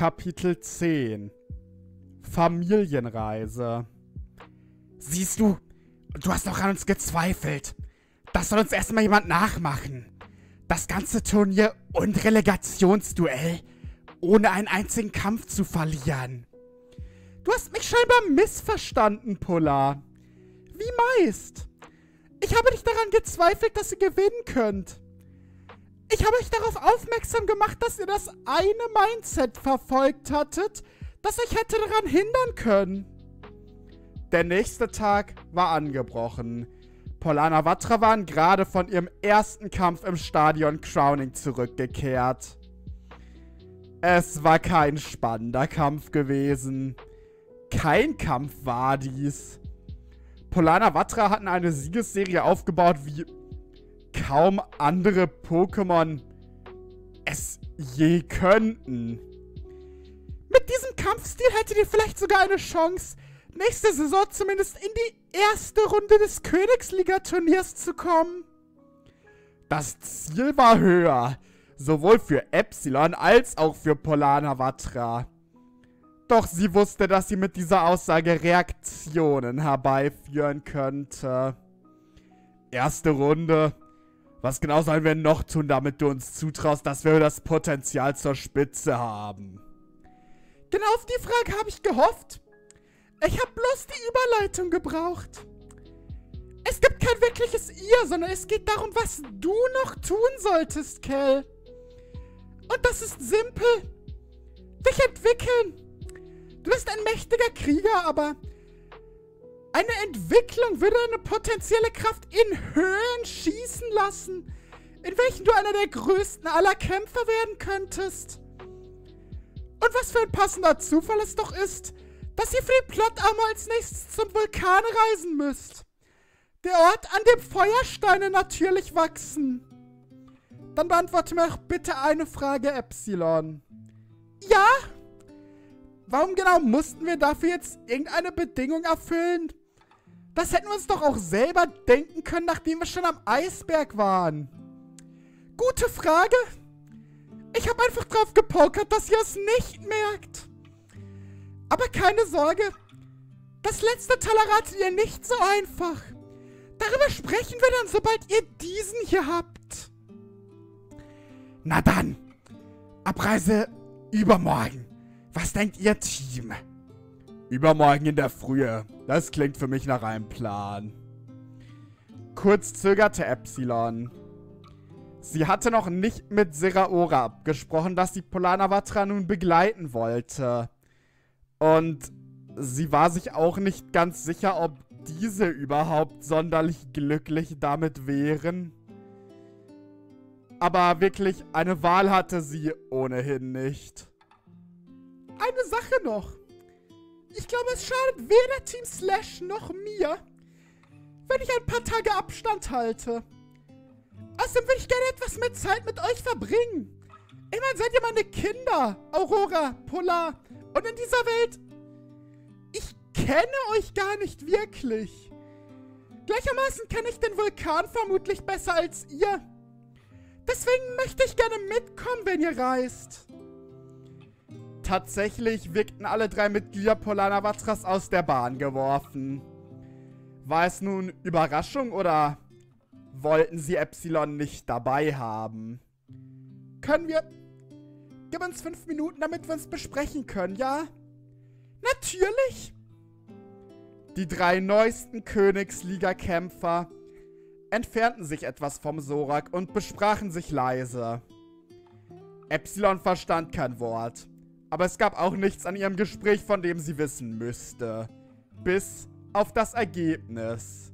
Kapitel 10. Familienreise. Siehst du, du hast doch an uns gezweifelt. Das soll uns erstmal jemand nachmachen. Das ganze Turnier und Relegationsduell, ohne einen einzigen Kampf zu verlieren. Du hast mich scheinbar missverstanden, Polar. Wie meist. Ich habe nicht daran gezweifelt, dass ihr gewinnen könnt. Ich habe euch darauf aufmerksam gemacht, dass ihr das eine Mindset verfolgt hattet, das euch hätte daran hindern können. Der nächste Tag war angebrochen. Polana Watra waren gerade von ihrem ersten Kampf im Stadion Crowning zurückgekehrt. Es war kein spannender Kampf gewesen. Kein Kampf war dies. Polana Watra hatten eine Siegesserie aufgebaut wie kaum andere Pokémon es je könnten. Mit diesem Kampfstil hättet ihr vielleicht sogar eine Chance, nächste Saison zumindest in die erste Runde des Königsliga-Turniers zu kommen. Das Ziel war höher, sowohl für Epsilon als auch für Polana Watra. Doch sie wusste, dass sie mit dieser Aussage Reaktionen herbeiführen könnte. Erste Runde. Was genau sollen wir noch tun, damit du uns zutraust, dass wir das Potenzial zur Spitze haben? Genau auf die Frage habe ich gehofft. Ich habe bloß die Überleitung gebraucht. Es gibt kein wirkliches Ihr, sondern es geht darum, was du noch tun solltest, Kel. Und das ist simpel. Dich entwickeln. Du bist ein mächtiger Krieger, aber eine Entwicklung würde eine potenzielle Kraft in Höhen schießen lassen, in welchen du einer der größten aller Kämpfer werden könntest. Und was für ein passender Zufall es doch ist, dass ihr für den Plot-Armor als nächstes zum Vulkan reisen müsst. Der Ort, an dem Feuersteine natürlich wachsen. Dann beantworte mir doch bitte eine Frage, Epsilon. Ja? Warum genau mussten wir dafür jetzt irgendeine Bedingung erfüllen? Das hätten wir uns doch auch selber denken können, nachdem wir schon am Eisberg waren. Gute Frage. Ich habe einfach drauf gepokert, dass ihr es nicht merkt. Aber keine Sorge. Das letzte Teil erratet ihr nicht so einfach. Darüber sprechen wir dann, sobald ihr diesen hier habt. Na dann. Abreise übermorgen. Was denkt ihr, Team? Übermorgen in der Frühe. Das klingt für mich nach einem Plan. Kurz zögerte Epsilon. Sie hatte noch nicht mit Seraora abgesprochen, dass sie Polana Watra nun begleiten wollte. Und sie war sich auch nicht ganz sicher, ob diese überhaupt sonderlich glücklich damit wären. Aber wirklich, eine Wahl hatte sie ohnehin nicht. Eine Sache noch. Ich glaube, es schadet weder Team Slash noch mir, wenn ich ein paar Tage Abstand halte. Außerdem würde ich gerne etwas mehr Zeit mit euch verbringen. Immerhin seid ihr meine Kinder, Aurora, Polar. Und in dieser Welt, ich kenne euch gar nicht wirklich. Gleichermaßen kenne ich den Vulkan vermutlich besser als ihr. Deswegen möchte ich gerne mitkommen, wenn ihr reist. Tatsächlich wirkten alle drei Mitglieder Polana Watras aus der Bahn geworfen. War es nun Überraschung oder wollten sie Epsilon nicht dabei haben? Können wir... Gib uns 5 Minuten, damit wir uns besprechen können, ja? Natürlich! Die drei neuesten Königsliga-Kämpfer entfernten sich etwas vom Sorak und besprachen sich leise. Epsilon verstand kein Wort. Aber es gab auch nichts an ihrem Gespräch, von dem sie wissen müsste. Bis auf das Ergebnis.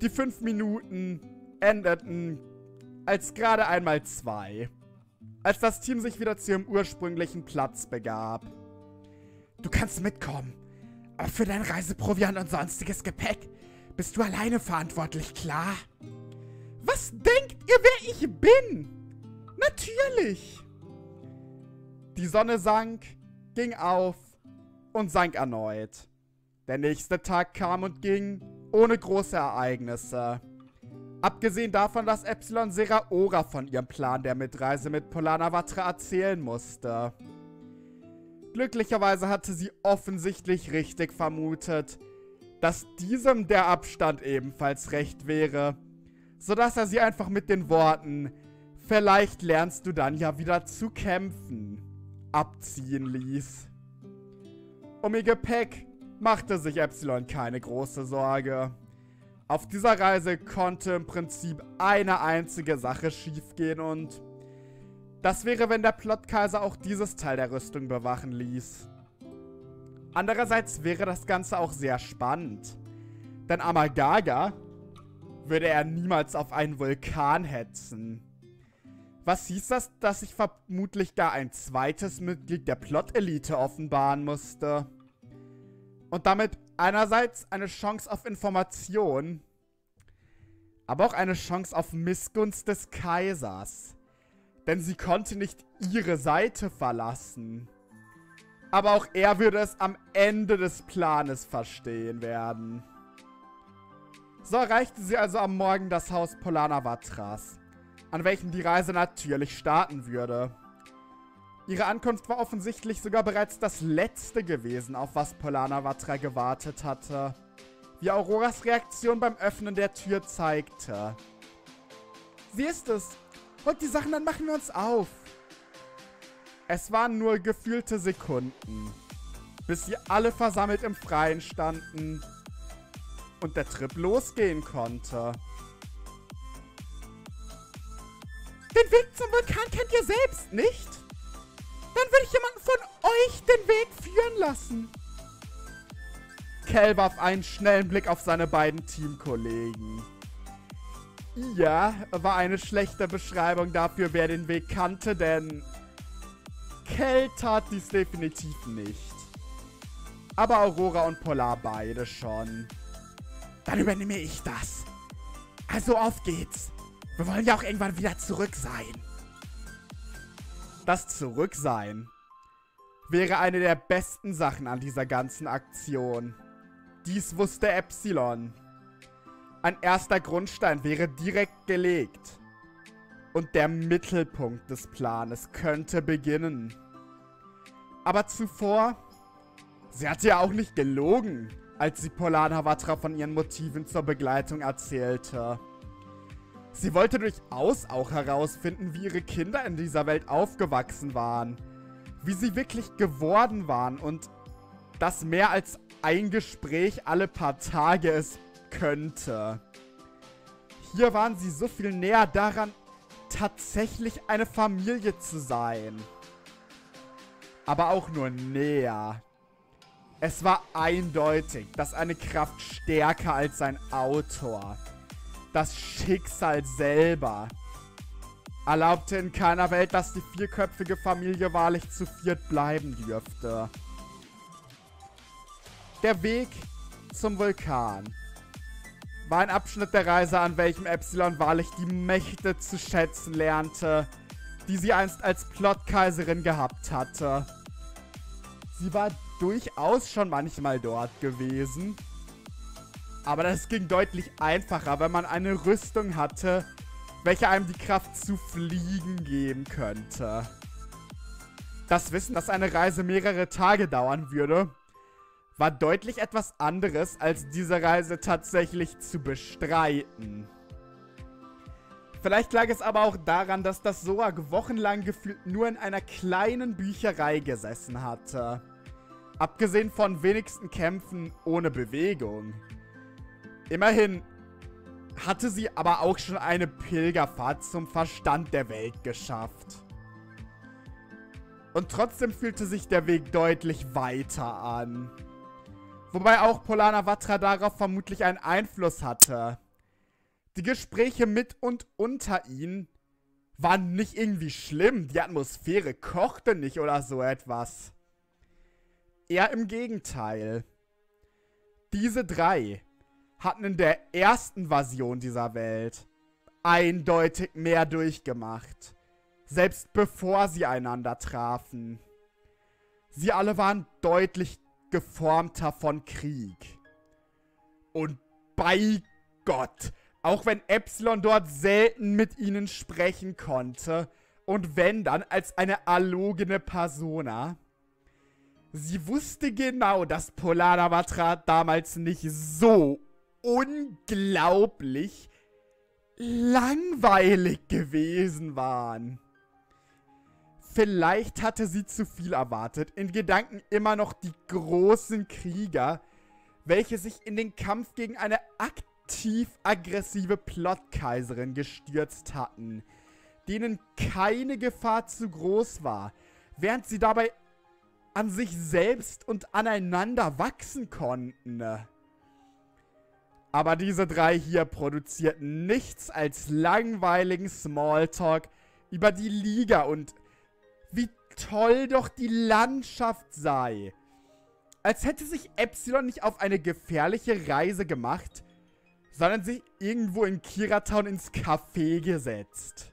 Die 5 Minuten endeten als gerade einmal 2. Als das Team sich wieder zu ihrem ursprünglichen Platz begab. Du kannst mitkommen. Aber für dein Reiseproviant und sonstiges Gepäck bist du alleine verantwortlich, klar? Was denkt ihr, wer ich bin? Natürlich! Die Sonne sank, ging auf und sank erneut. Der nächste Tag kam und ging, ohne große Ereignisse. Abgesehen davon, dass Epsilon Seraora von ihrem Plan der Mitreise mit Polana Watra erzählen musste. Glücklicherweise hatte sie offensichtlich richtig vermutet, dass diesem der Abstand ebenfalls recht wäre, sodass er sie einfach mit den Worten "Vielleicht lernst du dann ja wieder zu kämpfen" abziehen ließ. Um ihr Gepäck machte sich Epsilon keine große Sorge. Auf dieser Reise konnte im Prinzip eine einzige Sache schiefgehen und das wäre, wenn der Plotkaiser auch dieses Teil der Rüstung bewachen ließ. Andererseits wäre das Ganze auch sehr spannend, denn Amagaga würde er niemals auf einen Vulkan hetzen. Was hieß das, dass ich vermutlich gar ein zweites Mitglied der Plot-Elite offenbaren musste? Und damit einerseits eine Chance auf Information, aber auch eine Chance auf Missgunst des Kaisers. Denn sie konnte nicht ihre Seite verlassen. Aber auch er würde es am Ende des Planes verstehen werden. So erreichte sie also am Morgen das Haus Polana Watras, an welchem die Reise natürlich starten würde. Ihre Ankunft war offensichtlich sogar bereits das letzte gewesen, auf was Polana Watra gewartet hatte, wie Auroras Reaktion beim Öffnen der Tür zeigte. "Sie ist es! Holt die Sachen, dann machen wir uns auf!" Es waren nur gefühlte Sekunden, bis sie alle versammelt im Freien standen und der Trip losgehen konnte. "Den Weg zum Vulkan kennt ihr selbst nicht? Dann würde ich jemanden von euch den Weg führen lassen." Kell warf einen schnellen Blick auf seine beiden Teamkollegen. Ja, war eine schlechte Beschreibung dafür, wer den Weg kannte, denn Kell tat dies definitiv nicht. Aber Aurora und Polar beide schon. "Dann übernehme ich das. Also auf geht's. Wir wollen ja auch irgendwann wieder zurück sein." Das Zurücksein wäre eine der besten Sachen an dieser ganzen Aktion. Dies wusste Epsilon. Ein erster Grundstein wäre direkt gelegt. Und der Mittelpunkt des Planes könnte beginnen. Aber zuvor, sie hatte ja auch nicht gelogen, als sie Polana Watra von ihren Motiven zur Begleitung erzählte. Sie wollte durchaus auch herausfinden, wie ihre Kinder in dieser Welt aufgewachsen waren, wie sie wirklich geworden waren und dass mehr als ein Gespräch alle paar Tage es könnte. Hier waren sie so viel näher daran, tatsächlich eine Familie zu sein. Aber auch nur näher. Es war eindeutig, dass eine Kraft stärker als ein Autor, das Schicksal selber, erlaubte in keiner Welt, dass die vierköpfige Familie wahrlich zu viert bleiben dürfte. Der Weg zum Vulkan war ein Abschnitt der Reise, an welchem Epsilon wahrlich die Mächte zu schätzen lernte, die sie einst als Plotkaiserin gehabt hatte. Sie war durchaus schon manchmal dort gewesen. Aber das ging deutlich einfacher, wenn man eine Rüstung hatte, welche einem die Kraft zu fliegen geben könnte. Das Wissen, dass eine Reise mehrere Tage dauern würde, war deutlich etwas anderes, als diese Reise tatsächlich zu bestreiten. Vielleicht lag es aber auch daran, dass das Sorak wochenlang gefühlt nur in einer kleinen Bücherei gesessen hatte. Abgesehen von wenigsten Kämpfen ohne Bewegung. Immerhin hatte sie aber auch schon eine Pilgerfahrt zum Verstand der Welt geschafft. Und trotzdem fühlte sich der Weg deutlich weiter an. Wobei auch Polana Watra darauf vermutlich einen Einfluss hatte. Die Gespräche mit und unter ihnen waren nicht irgendwie schlimm. Die Atmosphäre kochte nicht oder so etwas. Eher im Gegenteil. Diese drei hatten in der ersten Version dieser Welt eindeutig mehr durchgemacht, selbst bevor sie einander trafen. Sie alle waren deutlich geformter von Krieg. Und bei Gott, Auch wenn Epsilon dort selten mit ihnen sprechen konnte. Und wenn dann, als eine allogene Persona. Sie wusste genau, dass Polana Watra damals nicht so unglaublich langweilig gewesen waren. Vielleicht hatte sie zu viel erwartet. In Gedanken immer noch die großen Krieger, welche sich in den Kampf gegen eine aktiv aggressive Plotkaiserin gestürzt hatten, denen keine Gefahr zu groß war, während sie dabei an sich selbst und aneinander wachsen konnten. Aber diese drei hier produzierten nichts als langweiligen Smalltalk über die Liga und wie toll doch die Landschaft sei. Als hätte sich Epsilon nicht auf eine gefährliche Reise gemacht, sondern sich irgendwo in Kiratown ins Café gesetzt.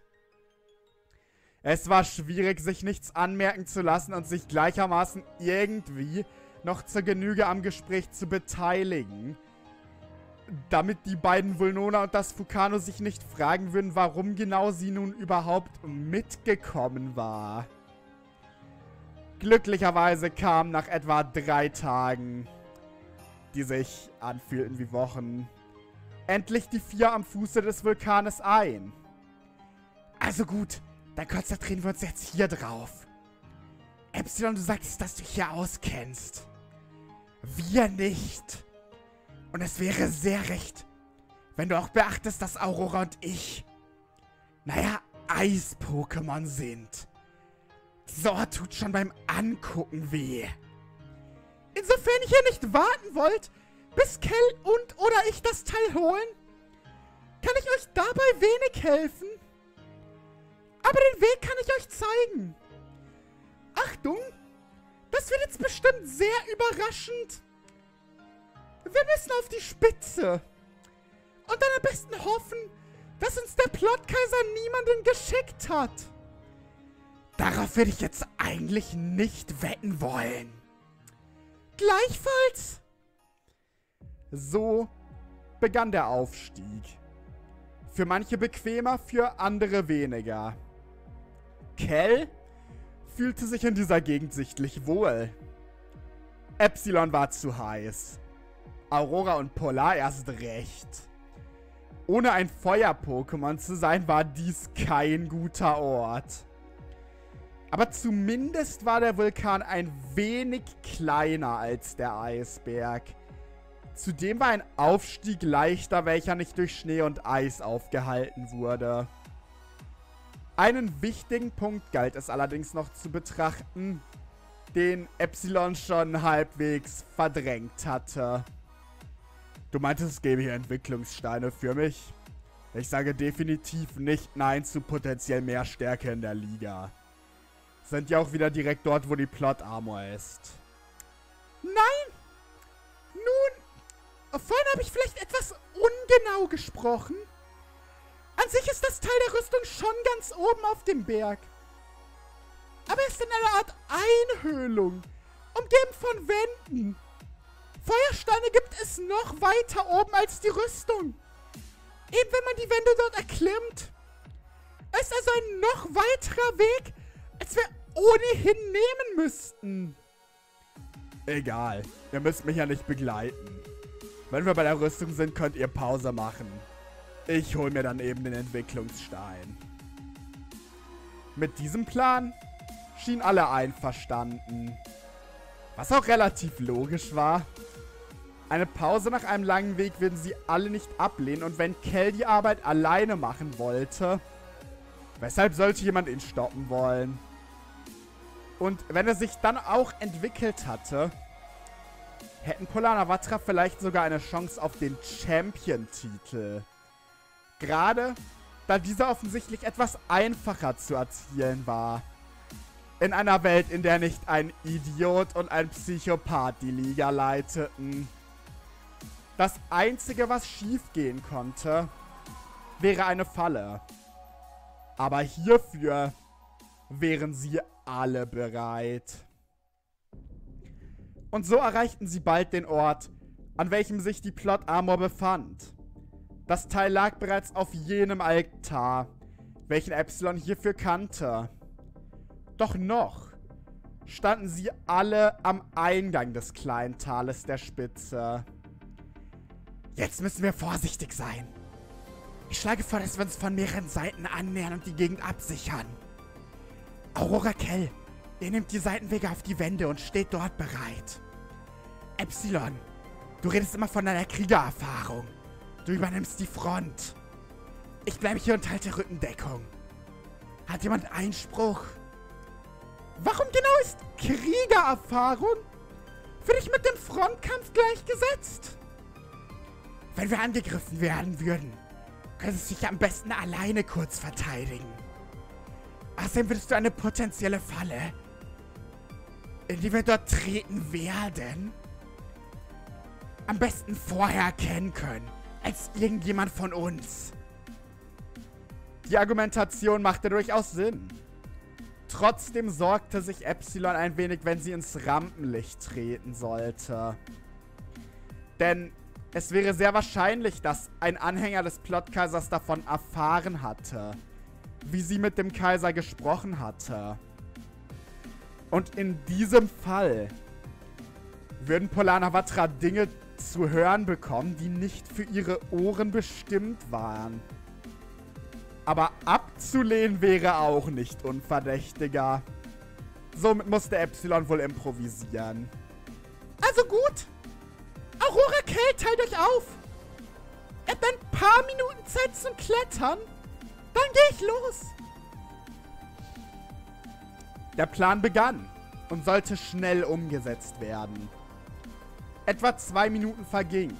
Es war schwierig, sich nichts anmerken zu lassen und sich gleichermaßen irgendwie noch zur Genüge am Gespräch zu beteiligen. Damit die beiden Vulnona und das Fukano sich nicht fragen würden, warum genau sie nun überhaupt mitgekommen war. Glücklicherweise kam nach etwa 3 Tagen, die sich anfühlten wie Wochen, endlich die 4 am Fuße des Vulkanes ein. Also gut. Dann konzentrieren wir uns jetzt hier drauf. Epsilon, du sagst, dass du dich hier auskennst. Wir nicht. Und es wäre sehr recht, wenn du auch beachtest, dass Aurora und ich, naja, Eis-Pokémon sind. Dieser Ort tut schon beim Angucken weh. Insofern ihr hier nicht warten wollt, bis Kell und oder ich das Teil holen, kann ich euch dabei wenig helfen. Aber den Weg kann ich euch zeigen. Achtung, das wird jetzt bestimmt sehr überraschend. Wir müssen auf die Spitze. Und dann am besten hoffen, dass uns der Plotkaiser niemanden geschickt hat. Darauf würde ich jetzt eigentlich nicht wetten wollen. Gleichfalls. So begann der Aufstieg. Für manche bequemer, für andere weniger. Kell fühlte sich in dieser Gegend sichtlich wohl. Epsilon war zu heiß. Aurora und Polar erst recht. Ohne ein Feuer-Pokémon zu sein, war dies kein guter Ort. Aber zumindest war der Vulkan ein wenig kleiner als der Eisberg. Zudem war ein Aufstieg leichter, welcher nicht durch Schnee und Eis aufgehalten wurde. Einen wichtigen Punkt galt es allerdings noch zu betrachten, den Epsilon schon halbwegs verdrängt hatte. Du meintest, es gäbe hier Entwicklungssteine für mich? Ich sage definitiv nicht nein zu potenziell mehr Stärke in der Liga. Sind ja auch wieder direkt dort, wo die Plot-Armor ist. Nein! Nun, vorhin habe ich vielleicht etwas ungenau gesprochen. An sich ist das Teil der Rüstung schon ganz oben auf dem Berg. Aber es ist in einer Art Einhöhlung, umgeben von Wänden. Feuersteine gibt es noch weiter oben als die Rüstung. Eben wenn man die Wände dort erklimmt. Es ist also ein noch weiterer Weg, als wir ohnehin nehmen müssten. Egal, ihr müsst mich ja nicht begleiten. Wenn wir bei der Rüstung sind, könnt ihr Pause machen. Ich hole mir dann eben den Entwicklungsstein. Mit diesem Plan schienen alle einverstanden. Was auch relativ logisch war. Eine Pause nach einem langen Weg würden sie alle nicht ablehnen. Und wenn Kell die Arbeit alleine machen wollte, weshalb sollte jemand ihn stoppen wollen? Und wenn er sich dann auch entwickelt hatte, hätten Polana Watra vielleicht sogar eine Chance auf den Champion-Titel. Gerade, da dieser offensichtlich etwas einfacher zu erzielen war. In einer Welt, in der nicht ein Idiot und ein Psychopath die Liga leiteten. Das Einzige, was schiefgehen konnte, wäre eine Falle. Aber hierfür wären sie alle bereit. Und so erreichten sie bald den Ort, an welchem sich die Plot-Armor befand. Das Teil lag bereits auf jenem Altar, welchen Epsilon hierfür kannte. Doch noch standen sie alle am Eingang des kleinen Tales der Spitze. Jetzt müssen wir vorsichtig sein. Ich schlage vor, dass wir uns von mehreren Seiten annähern und die Gegend absichern. Aurora Kell, ihr nehmt die Seitenwege auf die Wände und steht dort bereit. Epsilon, du redest immer von deiner Kriegererfahrung. Du übernimmst die Front. Ich bleibe hier und halte Rückendeckung. Hat jemand Einspruch? Warum genau ist Kriegererfahrung für dich mit dem Frontkampf gleichgesetzt? Wenn wir angegriffen werden würden, könntest du dich am besten alleine kurz verteidigen. Außerdem würdest du eine potenzielle Falle, in die wir dort treten werden, am besten vorher erkennen können, als irgendjemand von uns. Die Argumentation machte durchaus Sinn. Trotzdem sorgte sich Epsilon ein wenig, wenn sie ins Rampenlicht treten sollte. Denn es wäre sehr wahrscheinlich, dass ein Anhänger des Plotkaisers davon erfahren hatte, wie sie mit dem Kaiser gesprochen hatte. Und in diesem Fall würden Polana Watra Dinge zu hören bekommen, die nicht für ihre Ohren bestimmt waren. Aber abzulehnen wäre auch nicht unverdächtiger. Somit musste Epsilon wohl improvisieren. Also gut. Aurora Kell, teilt euch auf. Ihr habt ein paar Minuten Zeit zum Klettern. Dann gehe ich los. Der Plan begann und sollte schnell umgesetzt werden. Etwa 2 Minuten vergingen.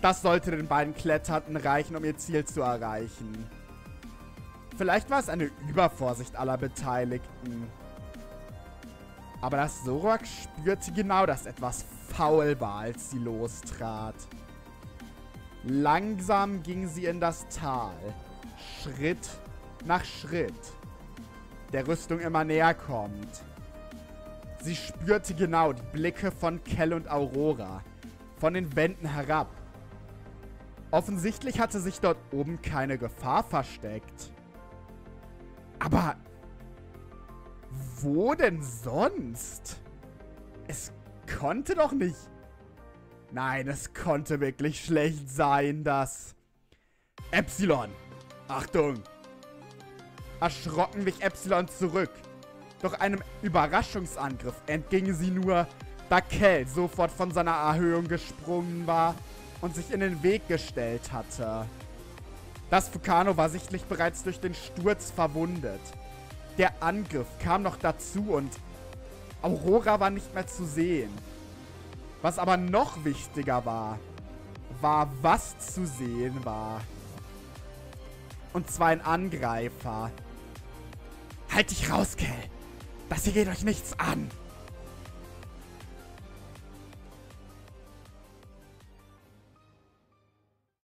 Das sollte den beiden Kletternden reichen, um ihr Ziel zu erreichen. Vielleicht war es eine Übervorsicht aller Beteiligten. Aber das Sorok spürte genau, dass etwas faul war, als sie lostrat. Langsam ging sie in das Tal. Schritt nach Schritt. Der Rüstung immer näher kommt. Sie spürte genau die Blicke von Kell und Aurora, von den Wänden herab. Offensichtlich hatte sich dort oben keine Gefahr versteckt. Aber wo denn sonst? Es konnte doch nicht... Nein, es konnte wirklich schlecht sein, dass... Epsilon! Achtung! Erschrocken wich Epsilon zurück. Doch einem Überraschungsangriff entging sie nur, da Kell sofort von seiner Erhöhung gesprungen war und sich in den Weg gestellt hatte. Das Fukano war sichtlich bereits durch den Sturz verwundet. Der Angriff kam noch dazu und Aurora war nicht mehr zu sehen. Was aber noch wichtiger war, war, was zu sehen war. Und zwar ein Angreifer. Halt dich raus, Kell! Das hier geht euch nichts an.